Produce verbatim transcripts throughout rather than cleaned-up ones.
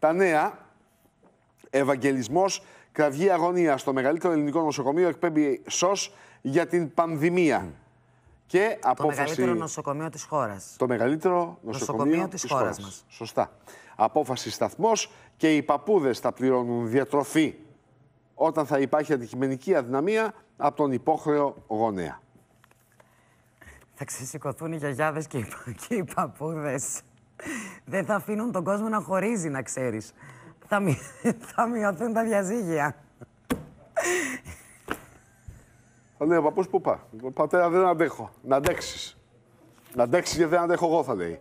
Τα νέα, Ευαγγελισμός, κραυγή αγωνία στο μεγαλύτερο ελληνικό νοσοκομείο εκπέμπει ΣΟΣ για την πανδημία. Mm. Και το απόφαση... μεγαλύτερο νοσοκομείο της χώρας. Το μεγαλύτερο νοσοκομείο, νοσοκομείο της, της χώρας μας. Σωστά. Απόφαση σταθμός και οι παππούδες θα πληρώνουν διατροφή όταν θα υπάρχει αντικειμενική αδυναμία από τον υπόχρεο γονέα. Θα ξεσηκωθούν οι γιαγιάδες και οι, και οι παππούδες. Δεν θα αφήνουν τον κόσμο να χωρίζει, να ξέρεις. Θα, μει... θα μειωθούν τα διαζύγια. Θα λέει ο παππούς που πά. Πατέρα, δεν αντέχω. Να αντέξεις. Να αντέξεις γιατί δεν αντέχω εγώ, θα λέει.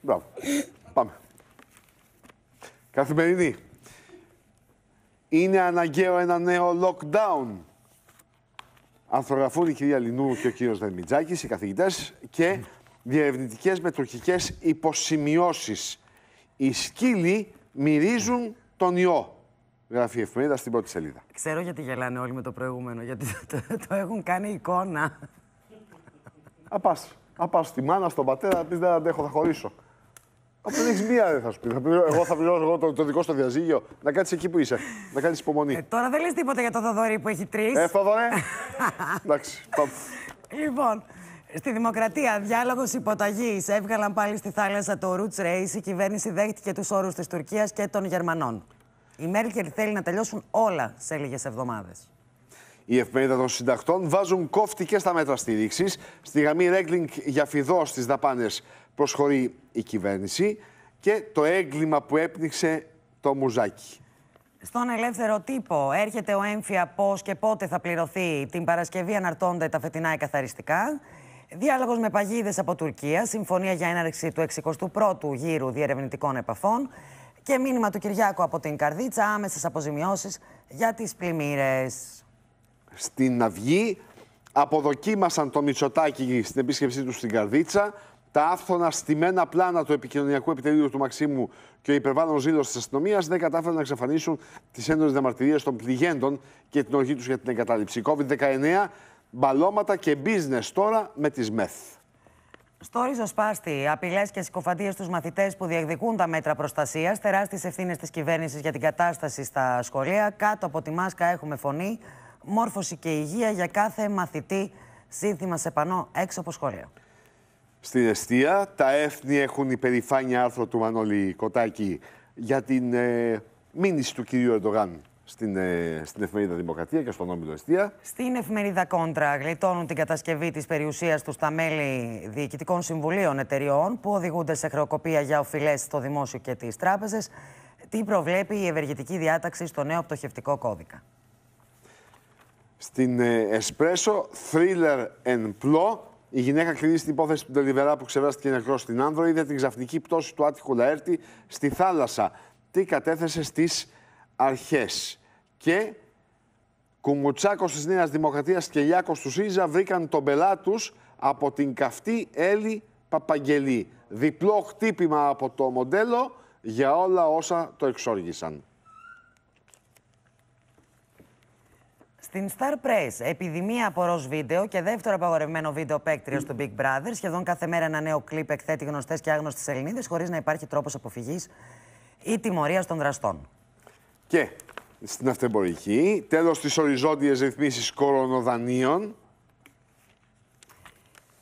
Μπράβο. Πάμε. Καθημερινή. Είναι αναγκαίο ένα νέο lockdown. Ανθρογραφούν η κυρία Λινού και ο κύριος Δερμιτζάκης, οι καθηγητές, και διερευνητικές μετροχικές υποσημειώσεις. Οι σκύλοι μυρίζουν τον ιό, γράφει η εφημερίδα στην πρώτη σελίδα. Ξέρω γιατί γελάνε όλοι με το προηγούμενο, γιατί το, το, το έχουν κάνει εικόνα. Απάς, απάς στη μάνα, στον πατέρα, πεις δεν αντέχω, θα χωρίσω. Αυτό δεν έχεις μία, δεν θα σου πει. Εγώ θα πληρώσω εγώ το, το δικό στο διαζύγιο. Να κάτσεις εκεί που είσαι. Να κάνεις υπομονή. Ε, τώρα δεν λες τίποτα για το Θοδωρή που έχει τρεις. Ε, Θοδωρέ. Εντάξει, πάμε. Λοιπόν, στη Δημοκρατία, διάλογος υποταγής. Έβγαλαν πάλι στη θάλασσα το Roots Race. Η κυβέρνηση δέχτηκε τους όρους της Τουρκίας και των Γερμανών. Η Μέρκελ θέλει να τελειώσουν όλα σε λίγες εβδομάδες. Οι εφημερίδα των συντακτών βάζουν κόφτη και στα μέτρα στήριξης. Στη γραμμή Ρέγκλινγκ για φιδό στις δαπάνες προσχωρεί η κυβέρνηση, και το έγκλημα που έπνιξε το Μουζάκι. Στον ελεύθερο τύπο έρχεται ο ΕΝΦΙΑ πώς και πότε θα πληρωθεί. Την Παρασκευή αναρτώνται τα φετινά εκαθαριστικά. Διάλογος με παγίδες από Τουρκία. Συμφωνία για έναρξη του εξηκοστού πρώτου γύρου διερευνητικών επαφών. Και μήνυμα του Κυριάκου από την Καρδίτσα. Άμεσες αποζημιώσεις για τις πλημμύρες. Στην Αυγή αποδοκίμασαν το Μητσοτάκη στην επίσκεψή του στην Καρδίτσα. Τα άφθονα στημένα πλάνα του επικοινωνιακού επιτελείου του Μαξίμου και ο υπερβάλλον ζήλος της αστυνομίας δεν κατάφεραν να εξαφανίσουν τις έντονες διαμαρτυρίες των πληγέντων και την οργή τους για την εγκατάλειψη. κόβιντ δεκαεννέα, μπαλώματα και business τώρα με τις ΜΕΘ. Στο Ριζοσπάστη, απειλές και συκοφαντίες στους μαθητές που διεκδικούν τα μέτρα προστασίας, τεράστιες ευθύνες της κυβέρνησης για την κατάσταση στα σχολεία. Κάτω από τη μάσκα έχουμε φωνή, μόρφωση και υγεία για κάθε μαθητή. Σύνθημα σε πανό έξω από σχολείο. Στην Εστεία, τα έθνη έχουν υπερηφάνεια άρθρο του Μανώλη Κοτάκη για την ε, μήνυση του κυρίου Ερντογάν στην, ε, στην εφημερίδα Δημοκρατία και στον όμιλο Εστεία. Στην εφημερίδα Κόντρα γλιτώνουν την κατασκευή της περιουσίας τους τα μέλη διοικητικών συμβουλίων εταιριών που οδηγούνται σε χρεοκοπία για οφειλές στο δημόσιο και τις τράπεζες. Τι προβλέπει η ευεργετική διάταξη στο νέο πτωχευτικό κώδικα. Στην Εσπρέσο, thriller εν πλώ. Η γυναίκα κρίνει στην υπόθεση του Ντελιβερά που ξεβράστηκε νεκρός στην Άνδρο. Είδε την ξαφνική πτώση του άτυχου Λαέρτη στη θάλασσα. Τι κατέθεσε στις αρχές. Και Κουμουτσάκος της Νέας Δημοκρατίας και Λιάκος του Σίζα βρήκαν τον πελά τους από την καυτή Έλλη Παπαγγελή. Διπλό χτύπημα από το μοντέλο για όλα όσα το εξόργησαν. Στην Starpress, επιδημία από ροζ βίντεο και δεύτερο απαγορευμένο βίντεο παίκτριο στο Big Brother. Σχεδόν κάθε μέρα ένα νέο κλιπ εκθέτει γνωστές και άγνωστες Ελληνίδες, χωρίς να υπάρχει τρόπος αποφυγής ή τιμωρίας των δραστών. Και στην αυτεμπορική, τέλος της οριζόντιες ρυθμίσεις κορονοδανείων.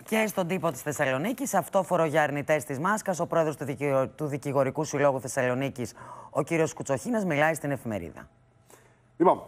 Και στον τύπο της Θεσσαλονίκης, αυτόφορο για αρνητές της μάσκας. Ο πρόεδρος του, δικηγο... του Δικηγορικού Συλλόγου Θεσσαλονίκης, ο κύριος Κουτσοχίνας, μιλάει στην εφημερίδα. Λοιπόν,